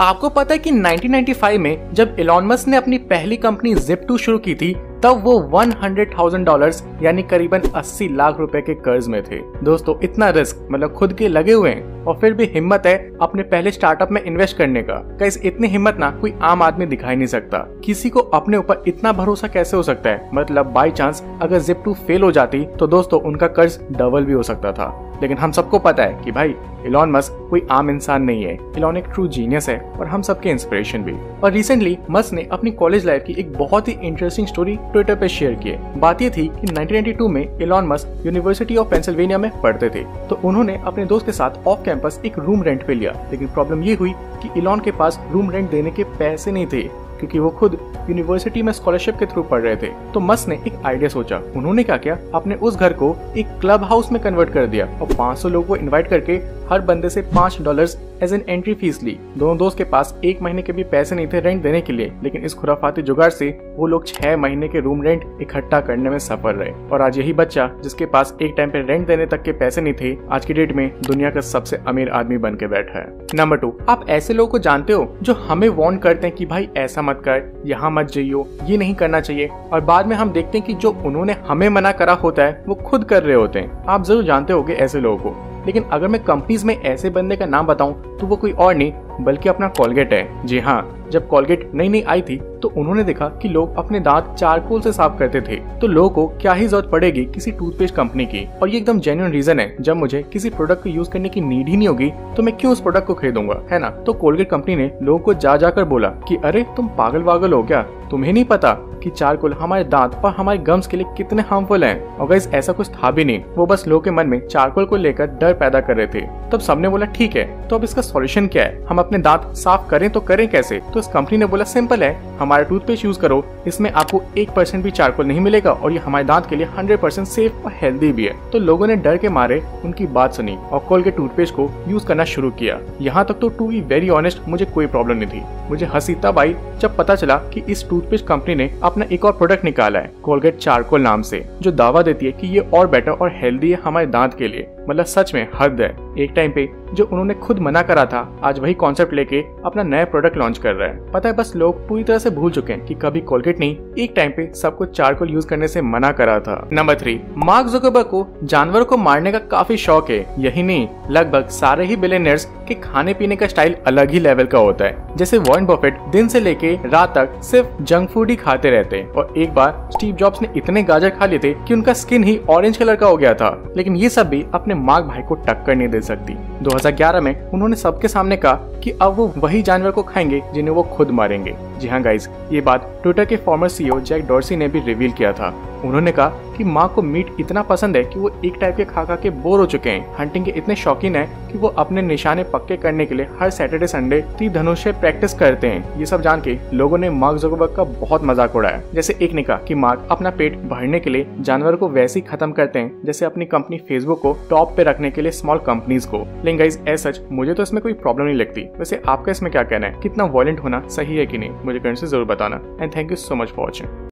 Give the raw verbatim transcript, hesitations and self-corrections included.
आपको पता है कि नाइनटीन नाइंटी फाइव में जब एलॉन मस्क ने अपनी पहली कंपनी ज़िप टू शुरू की थी तब वो वन हंड्रेड थाउजेंड डॉलर्स यानी करीबन अस्सी लाख रुपए के कर्ज में थे। दोस्तों इतना रिस्क मतलब खुद के लगे हुए हैं और फिर भी हिम्मत है अपने पहले स्टार्टअप में इन्वेस्ट करने का। गाइस इतनी हिम्मत ना कोई आम आदमी दिखाई नहीं सकता। किसी को अपने ऊपर इतना भरोसा कैसे हो सकता है। मतलब बाई चांस अगर ज़िप टू फेल हो जाती तो दोस्तों उनका कर्ज डबल भी हो सकता था। लेकिन हम सबको पता है कि भाई एलॉन मस्क कोई आम इंसान नहीं है, एलॉन एक ट्रू जीनियस है और हम सबके इंस्पिरेशन भी। और रिसेंटली मस्क ने अपनी कॉलेज लाइफ की एक बहुत ही इंटरेस्टिंग स्टोरी ट्विटर पे शेयर की है। बात ये थी कि नाइनटीन नाइंटी टू में Elon Musk university of Pennsylvania में पढ़ते थे तो उन्होंने अपने दोस्त के साथ ऑफ कैंपस एक रूम रेंट पे लिया। लेकिन प्रॉब्लम ये हुई कि एलॉन के पास रूम रेंट देने के पैसे नहीं थे क्योंकि वो खुद यूनिवर्सिटी में स्कॉलरशिप के थ्रू पढ़ रहे थे। तो मस्क ने एक आइडिया सोचा। उन्होंने क्या किया, अपने उस घर को एक क्लब हाउस में कन्वर्ट कर दिया और पाँच सौ लोगों को इनवाइट करके हर बंदे से पाँच dollars as an entry fee ली। दोनों दोस्त के पास एक महीने के भी पैसे नहीं थे रेंट देने के लिए, लेकिन इस खुराफाती जुगाड़ से वो लोग छह महीने के रूम रेंट इकट्ठा करने में सफल रहे। और आज यही बच्चा जिसके पास एक टाइम पे रेंट देने तक के पैसे नहीं थे, आज की डेट में दुनिया का सबसे अमीर आदमी बन के बैठा है। नंबर टू, आप ऐसे लोगों को जानते हो जो हमें वार्न करते हैं कि भाई ऐसा मत कर, यहाँ मत जियो, ये नहीं करना चाहिए, और बाद में हम देखते हैं कि जो उन्होंने हमें मना करा होता है वो खुद कर रहे होते हैं। आप जरूर जानते होंगे ऐसे लोगों को। लेकिन अगर मैं कंपनीज में ऐसे बंदे का नाम बताऊं तो वो कोई और नहीं बल्कि अपना कॉलगेट है। जी हाँ, जब कॉलगेट नई नई आई थी तो उन्होंने देखा कि लोग अपने दांत चारकोल से साफ करते थे तो लोगों को क्या ही जरूरत पड़ेगी किसी टूथपेस्ट कंपनी की। और ये एकदम जेन्युइन रीजन है, जब मुझे किसी प्रोडक्ट को यूज करने की नीड ही नहीं होगी तो मैं क्यों उस प्रोडक्ट को खरीदूंगा, है ना। तो कोलगेट कंपनी ने लोगों को जा जाकर बोला कि अरे तुम पागल वागल हो क्या, तुम्हें नहीं पता कि चारकोल हमारे दांत और हमारे गम्स के लिए कितने हार्मफुल हैं। और गाइस ऐसा कुछ था भी नहीं, वो बस लोगों के मन में चारकोल को लेकर डर पैदा कर रहे थे। तब सबने बोला ठीक है, तो अब इसका सॉल्यूशन क्या है, हम अपने दांत साफ करें तो करें कैसे। तो इस कंपनी ने बोला सिंपल है, हमारा टूथपेस्ट यूज करो, इसमें आपको एक परसेंट भी चारकोल नहीं मिलेगा और ये हमारे दांत के लिए हंड्रेड परसेंट सेफ और हेल्दी भी है। तो लोगों ने डर के मारे उनकी बात सुनी और कोलगेट टूथपेस्ट को यूज करना शुरू किया। यहाँ तक तो टू बी वेरी ऑनेस्ट मुझे कोई प्रॉब्लम नहीं थी। मुझे हंसी तब आई जब पता चला कि इस टूथपेस्ट कंपनी ने अपना एक और प्रोडक्ट निकाला है कोलगेट चारकोल नाम से, जो दावा देती है कि ये और बेटर और हेल्दी है हमारे दांत के लिए। मतलब सच में हद है, एक टाइम पे जो उन्होंने खुद मना करा था आज वही कॉन्सेप्ट लेके अपना नया प्रोडक्ट लॉन्च कर रहा है। पता है बस लोग पूरी तरह से भूल चुके हैं कि कभी कोलगेट नहीं एक टाइम पे सबको चारकोल यूज करने से मना करा था। नंबर थ्री, मार्क जुकरबर्ग को जानवरों को मारने का काफी शौक है। यही नहीं, लगभग सारे ही बिलियनियर्स के खाने पीने का स्टाइल अलग ही लेवल का होता है। जैसे वॉरेन बफेट दिन से लेके रात तक सिर्फ जंक फूड ही खाते रहते हैं। और एक बार स्टीव जॉब्स ने इतने गाजर खा लिए थे कि उनका स्किन ही ऑरेंज कलर का हो गया था। लेकिन ये सब भी अपने मार्क भाई को टक्कर नहीं दे सकती। दो हज़ार ग्यारह में उन्होंने सबके सामने कहा कि अब वो वही जानवर को खाएंगे जिन्हें वो खुद मारेंगे। जी हाँ गाइज, ये बात ट्विटर के फॉर्मर सीईओ जैक डॉर्सी ने भी रिवील किया था। उन्होंने कहा कि मार्क को मीट इतना पसंद है कि वो एक टाइप के खा खा के बोर हो चुके हैं। हंटिंग के इतने शौकीन हैं कि वो अपने निशाने पक्के करने के लिए हर सैटरडे संडे तीरधनुष प्रैक्टिस करते हैं। ये सब जान के लोगों ने मार्क जुकरबर्ग का बहुत मजाक उड़ाया। जैसे एक ने कहा कि मार्क अपना पेट भरने के लिए जानवर को वैसे ही खत्म करते हैं जैसे अपनी कंपनी फेसबुक को टॉप पे रखने के लिए स्मॉल कंपनीज को। लेकिन गाइस ऐसा सच मुझे तो इसमें कोई प्रॉब्लम नहीं लगती। वैसे आपका इसमें क्या कहना है, कितना वायलेंट होना सही है कि नहीं, मुझे कमेंट से जरूर बताना। And thank you so much for watching.